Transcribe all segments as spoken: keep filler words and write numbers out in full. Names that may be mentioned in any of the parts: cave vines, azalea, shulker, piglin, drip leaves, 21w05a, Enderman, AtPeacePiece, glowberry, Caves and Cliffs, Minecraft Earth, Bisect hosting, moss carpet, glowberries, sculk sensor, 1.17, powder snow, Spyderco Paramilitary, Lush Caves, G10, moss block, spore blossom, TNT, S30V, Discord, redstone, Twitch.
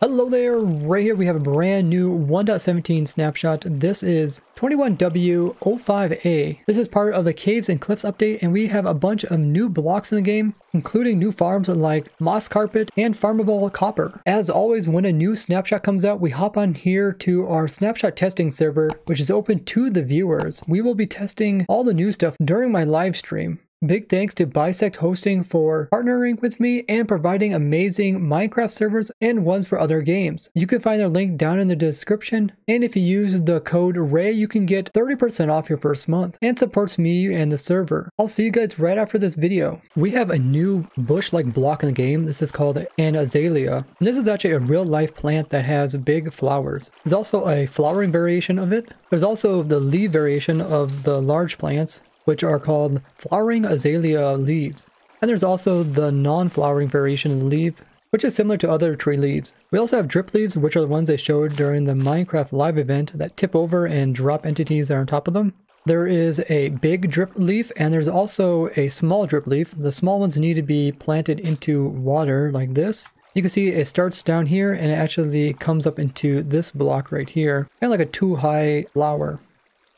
Hello there, right here we have a brand new one point seventeen snapshot. This is twenty-one W oh five A. This is part of the Caves and Cliffs update, and we have a bunch of new blocks in the game, including new farms like moss carpet and farmable copper. As always, when a new snapshot comes out, we hop on here to our snapshot testing server, which is open to the viewers. We will be testing all the new stuff during my live stream. Big thanks to Bisect Hosting for partnering with me and providing amazing Minecraft servers and ones for other games. You can find their link down in the description, and if you use the code RAY, you can get thirty percent off your first month and supports me and the server. I'll see you guys right after this video. We have a new bush-like block in the game. This is called an azalea. And this is actually a real-life plant that has big flowers. There's also a flowering variation of it. There's also the leaf variation of the large plants, which are called flowering azalea leaves. And there's also the non-flowering variation of the leaf, which is similar to other tree leaves. We also have drip leaves, which are the ones they showed during the Minecraft live event that tip over and drop entities that are on top of them. There is a big drip leaf, and there's also a small drip leaf. The small ones need to be planted into water like this. You can see it starts down here and it actually comes up into this block right here, kind of like a too high flower.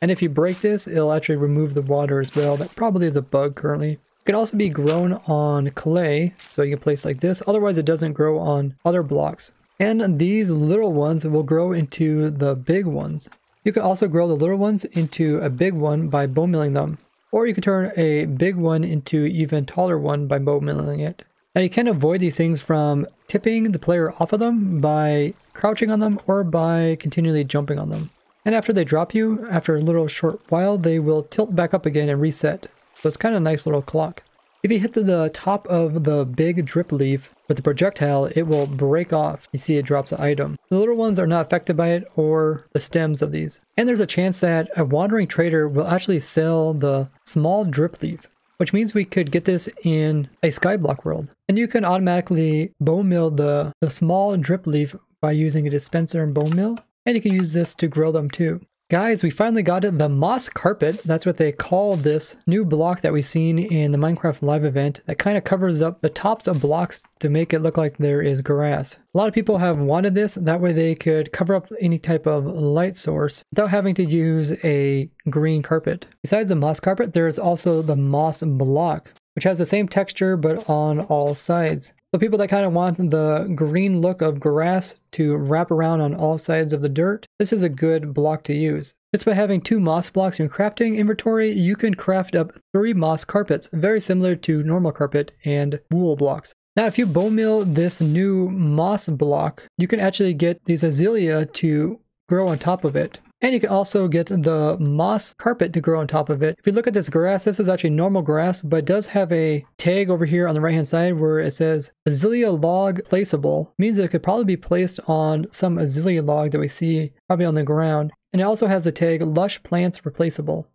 And if you break this, it'll actually remove the water as well. That probably is a bug currently. It can also be grown on clay, so you can place like this. Otherwise, it doesn't grow on other blocks. And these little ones will grow into the big ones. You can also grow the little ones into a big one by bone milling them. Or you can turn a big one into an even taller one by bone milling it. Now you can avoid these things from tipping the player off of them by crouching on them or by continually jumping on them. And after they drop you, after a little short while, they will tilt back up again and reset. So it's kind of a nice little clock. If you hit the, the top of the big drip leaf with the projectile, it will break off. You see it drops an item. The little ones are not affected by it or the stems of these. And there's a chance that a wandering trader will actually sell the small drip leaf, which means we could get this in a skyblock world. And you can automatically bone mill the, the small drip leaf by using a dispenser and bone mill. And you can use this to grow them too. Guys, we finally got it, the moss carpet. That's what they call this new block that we've seen in the Minecraft live event that kind of covers up the tops of blocks to make it look like there is grass. A lot of people have wanted this, that way they could cover up any type of light source without having to use a green carpet. Besides the moss carpet, there is also the moss block, which has the same texture but on all sides. So people that kind of want the green look of grass to wrap around on all sides of the dirt, this is a good block to use. Just by having two moss blocks in your crafting inventory, you can craft up three moss carpets, very similar to normal carpet and wool blocks. Now if you bone mill this new moss block, you can actually get these azalea to grow on top of it. And you can also get the moss carpet to grow on top of it. If you look at this grass, this is actually normal grass, but it does have a tag over here on the right hand side where it says azalea log placeable. Means that it could probably be placed on some azalea log that we see probably on the ground. And it also has the tag lush plants replaceable.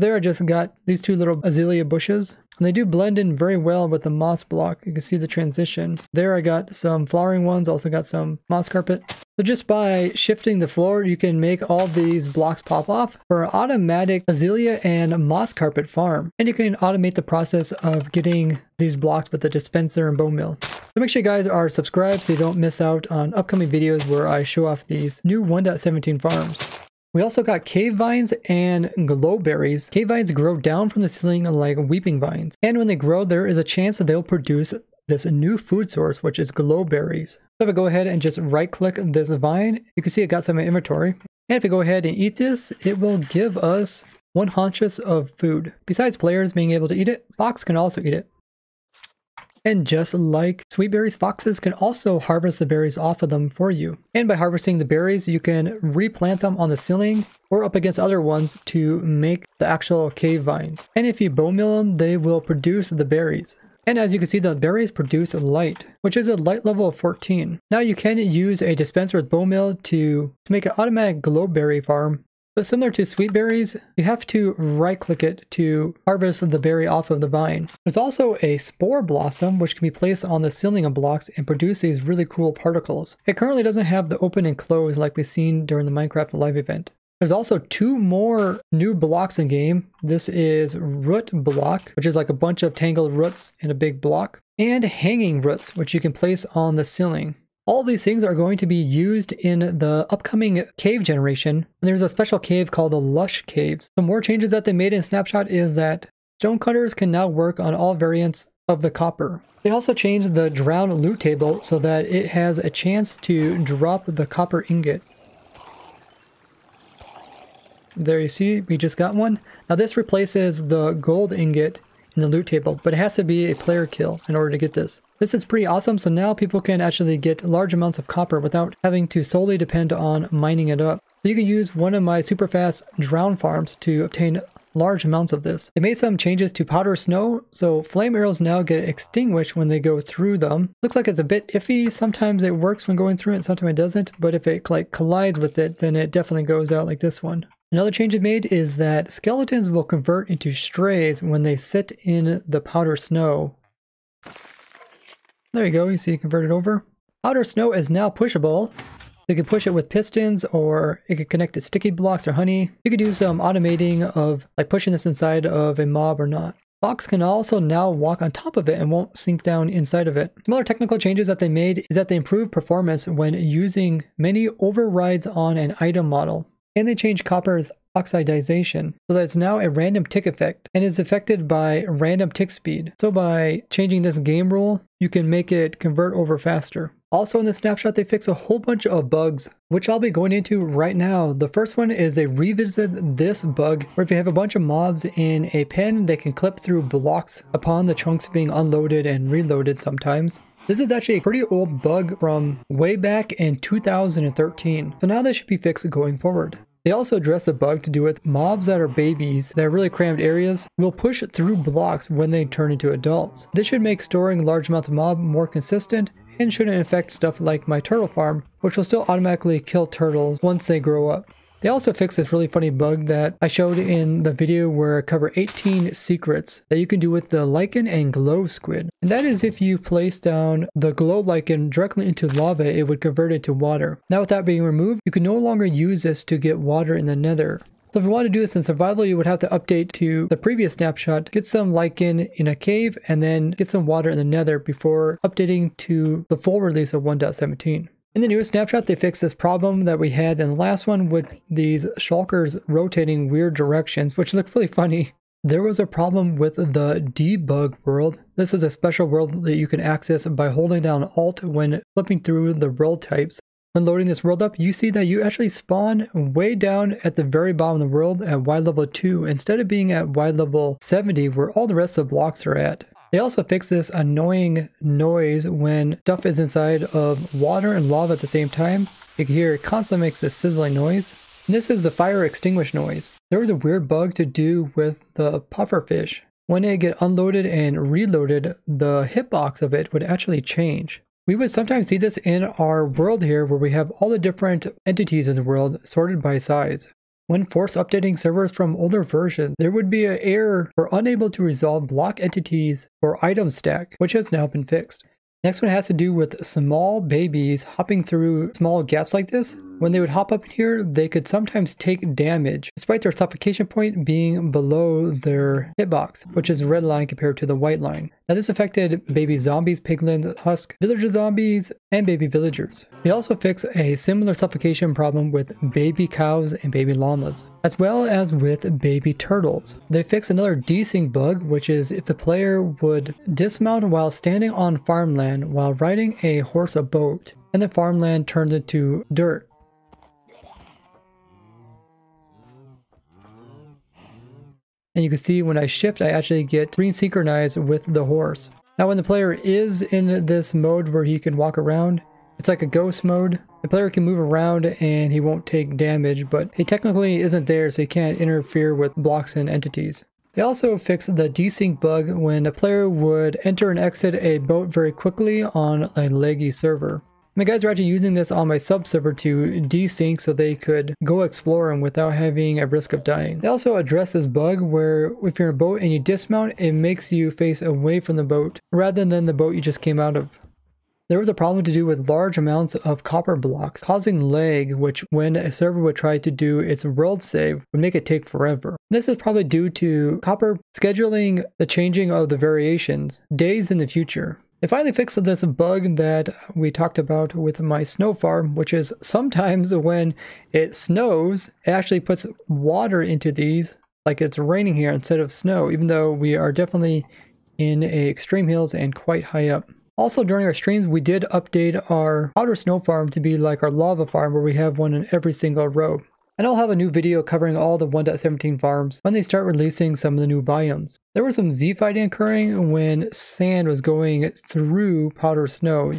There I just got these two little azalea bushes, and they do blend in very well with the moss block. You can see the transition. There I got some flowering ones, also got some moss carpet. So just by shifting the floor, you can make all these blocks pop off for an automatic azalea and moss carpet farm. And you can automate the process of getting these blocks with the dispenser and bone mill. So make sure you guys are subscribed so you don't miss out on upcoming videos where I show off these new one point seventeen farms. We also got cave vines and glowberries. Cave vines grow down from the ceiling like weeping vines. And when they grow, there is a chance that they'll produce this new food source, which is glowberries. So if I go ahead and just right click this vine, you can see it got some in my inventory. And if I go ahead and eat this, it will give us one haunches of food. Besides players being able to eat it, fox can also eat it. And just like sweet berries, foxes can also harvest the berries off of them for you. And by harvesting the berries, you can replant them on the ceiling or up against other ones to make the actual cave vines. And if you bone mill them, they will produce the berries. And as you can see, the berries produce light, which is a light level of fourteen. Now you can use a dispenser with bone mill to, to make an automatic glowberry farm. But similar to sweet berries, you have to right click it to harvest the berry off of the vine. There's also a spore blossom which can be placed on the ceiling of blocks and produce these really cool particles. It currently doesn't have the open and close like we've seen during the Minecraft live event. There's also two more new blocks in game. This is root block, which is like a bunch of tangled roots in a big block, and hanging roots, which you can place on the ceiling. All these things are going to be used in the upcoming cave generation. And there's a special cave called the Lush Caves. Some more changes that they made in Snapshot is that stonecutters can now work on all variants of the copper. They also changed the drown loot table so that it has a chance to drop the copper ingot. There you see, we just got one. Now this replaces the gold ingot in the loot table, but it has to be a player kill in order to get this. This is pretty awesome, so now people can actually get large amounts of copper without having to solely depend on mining it up. So you can use one of my super fast drown farms to obtain large amounts of this. They made some changes to powder snow, so flame arrows now get extinguished when they go through them. Looks like it's a bit iffy. Sometimes it works when going through it, sometimes it doesn't, but if it like collides with it, then it definitely goes out like this one. Another change it made is that skeletons will convert into strays when they sit in the powder snow. There you go, you see you convert it over. Powder snow is now pushable. You can push it with pistons, or it could connect to sticky blocks or honey. You could do some automating of like pushing this inside of a mob or not. Fox can also now walk on top of it and won't sink down inside of it. Some other technical changes that they made is that they improved performance when using many overrides on an item model. And they changed copper's oxidization so that it's now a random tick effect and is affected by random tick speed. So by changing this game rule, you can make it convert over faster. Also in the snapshot, they fix a whole bunch of bugs, which I'll be going into right now. The first one is they revisit this bug, where if you have a bunch of mobs in a pen, they can clip through blocks upon the chunks being unloaded and reloaded sometimes. This is actually a pretty old bug from way back in two thousand thirteen. So now this should be fixed going forward. They also addressed a bug to do with mobs that are babies that are really cramped areas will push through blocks when they turn into adults. This should make storing large amounts of mob more consistent and shouldn't affect stuff like my turtle farm, which will still automatically kill turtles once they grow up. They also fixed this really funny bug that I showed in the video where I cover eighteen secrets that you can do with the lichen and glow squid. And that is if you place down the glow lichen directly into lava, it would convert it to water. Now with that being removed, you can no longer use this to get water in the nether. So if you want to do this in survival, you would have to update to the previous snapshot, get some lichen in a cave, and then get some water in the nether before updating to the full release of one point seventeen. In the newest snapshot, they fixed this problem that we had in the last one with these shulkers rotating weird directions, which looked really funny. There was a problem with the debug world. This is a special world that you can access by holding down Alt when flipping through the world types. When loading this world up, you see that you actually spawn way down at the very bottom of the world at Y level two instead of being at Y level seventy where all the rest of the blocks are at. They also fixed this annoying noise when stuff is inside of water and lava at the same time. You can hear it constantly makes this sizzling noise. And this is the fire extinguish noise. There was a weird bug to do with the pufferfish. When it get unloaded and reloaded, the hitbox of it would actually change. We would sometimes see this in our world here where we have all the different entities in the world sorted by size. When force updating servers from older versions, there would be an error for unable to resolve block entities or item stack, which has now been fixed. Next one has to do with small babies hopping through small gaps like this. When they would hop up in here, they could sometimes take damage, despite their suffocation point being below their hitbox, which is red line compared to the white line. Now this affected baby zombies, piglins, husk, villager zombies, and baby villagers. They also fixed a similar suffocation problem with baby cows and baby llamas, as well as with baby turtles. They fixed another desync bug, which is if the player would dismount while standing on farmland while riding a horse or boat, and the farmland turns into dirt. And you can see when I shift, I actually get green synchronized with the horse. Now when the player is in this mode where he can walk around, it's like a ghost mode. The player can move around and he won't take damage, but he technically isn't there, so he can't interfere with blocks and entities. They also fixed the desync bug when a player would enter and exit a boat very quickly on a laggy server. My guys are actually using this on my sub server to desync so they could go exploring without having a risk of dying. They also address this bug where if you're in a boat and you dismount, it makes you face away from the boat rather than the boat you just came out of. There was a problem to do with large amounts of copper blocks causing lag, which when a server would try to do its world save would make it take forever. This is probably due to copper scheduling the changing of the variations days in the future. They finally fixed this bug that we talked about with my snow farm, which is sometimes when it snows, it actually puts water into these, like it's raining here instead of snow, even though we are definitely in a extreme hills and quite high up. Also during our streams, we did update our powder snow farm to be like our lava farm, where we have one in every single row. And I'll have a new video covering all the one point seventeen farms when they start releasing some of the new biomes. There was some Z fighting occurring when sand was going through powder snow.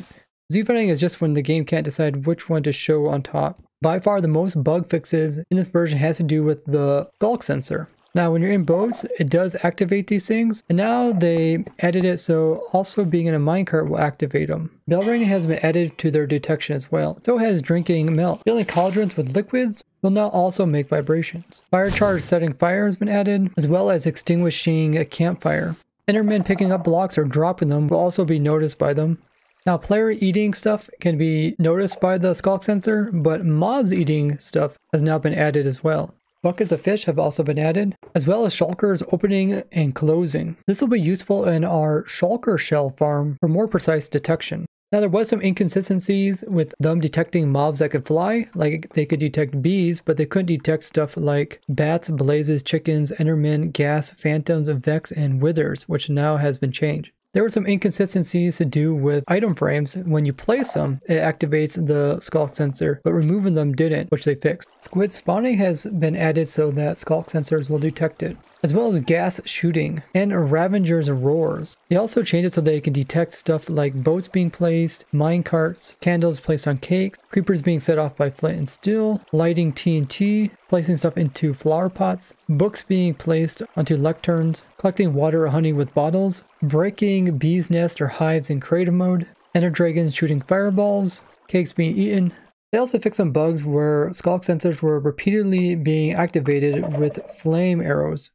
Z fighting is just when the game can't decide which one to show on top. By far the most bug fixes in this version has to do with the sculk sensor. Now when you're in boats, it does activate these things, and now they added it so also being in a minecart will activate them. Bell ringing has been added to their detection as well. So has drinking milk. Filling cauldrons with liquids will now also make vibrations. Fire charge setting fire has been added, as well as extinguishing a campfire. Endermen picking up blocks or dropping them will also be noticed by them. Now player eating stuff can be noticed by the skulk sensor, but mobs eating stuff has now been added as well. Buckets of fish have also been added, as well as shulkers opening and closing. This will be useful in our shulker shell farm for more precise detection. Now there was some inconsistencies with them detecting mobs that could fly, like they could detect bees, but they couldn't detect stuff like bats, blazes, chickens, endermen, gas, phantoms, vex, and withers, which now has been changed. There were some inconsistencies to do with item frames. When you place them, it activates the sculk sensor, but removing them didn't, which they fixed. Squid spawning has been added so that sculk sensors will detect it, as well as gas shooting and Ravenger's roars. They also changed it so they can detect stuff like boats being placed, mine carts, candles placed on cakes, creepers being set off by flint and steel, lighting T N T, placing stuff into flower pots, books being placed onto lecterns, collecting water or honey with bottles, breaking bees' nests or hives in creative mode, ender dragons shooting fireballs, cakes being eaten. They also fixed some bugs where skulk sensors were repeatedly being activated with flame arrows.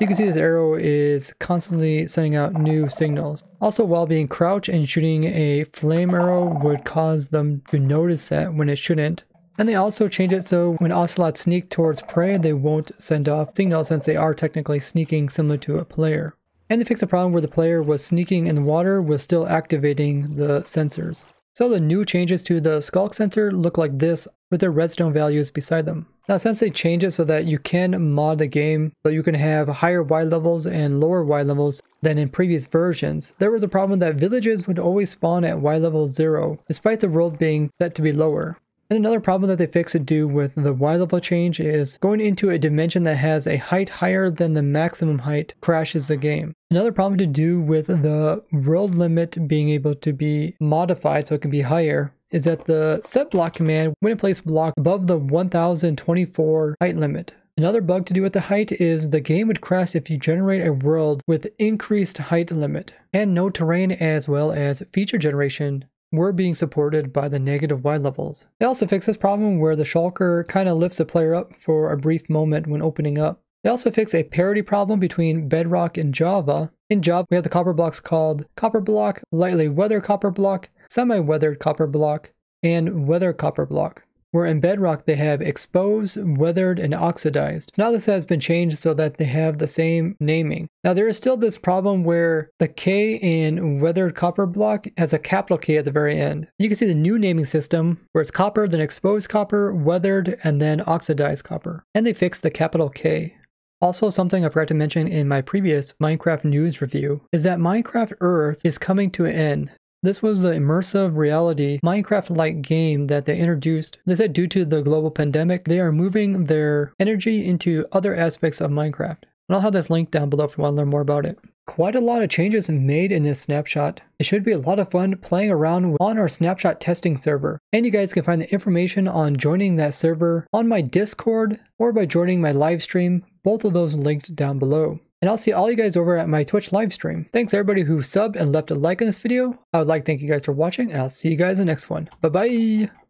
You can see this arrow is constantly sending out new signals. Also, while being crouched and shooting a flame arrow would cause them to notice that when it shouldn't. And they also changed it so when ocelots sneak towards prey, they won't send off signals since they are technically sneaking similar to a player. And they fixed a problem where the player was sneaking in the water was still activating the sensors. So the new changes to the skulk sensor look like this with their redstone values beside them. Now since they changed it so that you can mod the game, so you can have higher Y levels and lower Y levels than in previous versions, there was a problem that villages would always spawn at Y level zero, despite the world being set to be lower. And another problem that they fixed to do with the Y level change is going into a dimension that has a height higher than the maximum height crashes the game. Another problem to do with the world limit being able to be modified so it can be higher is that the set block command wouldn't place block above the one thousand twenty-four height limit. Another bug to do with the height is the game would crash if you generate a world with increased height limit, and no terrain as well as feature generation were being supported by the negative Y levels. They also fixed this problem where the shulker kind of lifts the player up for a brief moment when opening up. They also fixed a parity problem between Bedrock and Java. In Java, we have the copper blocks called copper block, lightly weathered copper block, semi-weathered copper block, and weathered copper block, where in Bedrock they have exposed, weathered, and oxidized. So now this has been changed so that they have the same naming. Now there is still this problem where the K in weathered copper block has a capital K at the very end. You can see the new naming system where it's copper, then exposed copper, weathered, and then oxidized copper. And they fixed the capital K. Also, something I forgot to mention in my previous Minecraft news review is that Minecraft Earth is coming to an end. This was the immersive reality Minecraft-like game that they introduced. They said due to the global pandemic, they are moving their energy into other aspects of Minecraft. And I'll have this link down below if you want to learn more about it. Quite a lot of changes made in this snapshot. It should be a lot of fun playing around on our snapshot testing server. And you guys can find the information on joining that server on my Discord or by joining my live stream. Both of those linked down below. And I'll see all you guys over at my Twitch live stream. Thanks everybody who subbed and left a like on this video. I would like to thank you guys for watching, and I'll see you guys in the next one. Bye bye!